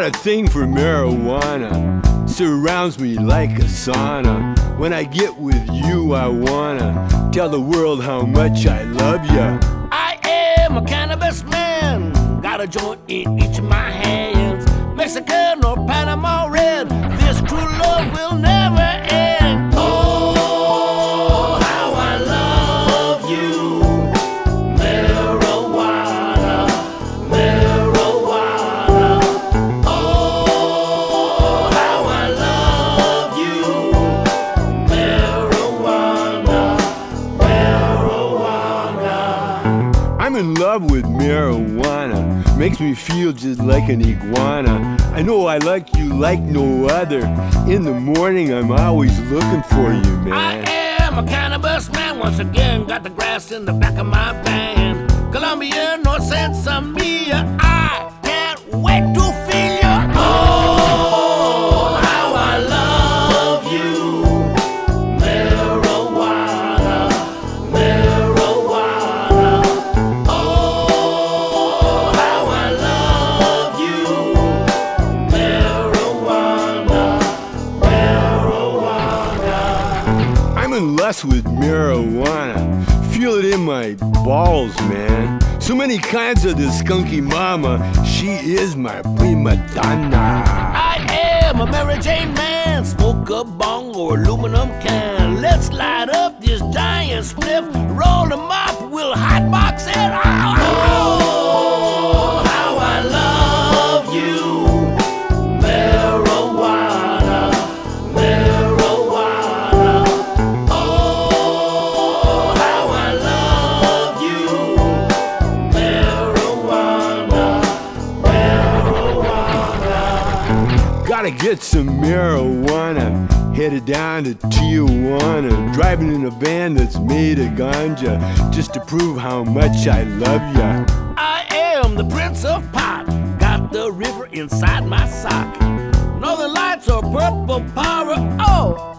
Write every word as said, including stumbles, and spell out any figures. got a thing for marijuana, surrounds me like a sauna. When I get with you, I wanna tell the world how much I love ya. I am a cannabis man, got a joint in each of my hands. Mexican or Panama red, this true love will never end. Oh, how I love you, marijuana, marijuana. Oh, how I love you, marijuana, marijuana. I'm in love with marijuana. Makes me feel just like an iguana. I know I like you like no other. In the morning I'm always looking for you, man. I am a cannabis man once again. Got the grass in the back of my van. Colombia, no sense of me. I can't wait to feel you. Oh, how I love you, marijuana, marijuana. Oh, I'm in lust with marijuana, feel it in my balls, man. So many kinds of this skunky mama, she is my prima donna. I am a Mary Jane man, smoke a bong or aluminum can. Let's light up this giant spliff, roll them up, we'll hotbox it. Ow, ow. Oh, how I love you. Gotta get some marijuana, headed down to Tijuana, driving in a van that's made of ganja, just to prove how much I love ya. I am the Prince of Pot, got the river inside my sock, northern lights or purple power, oh!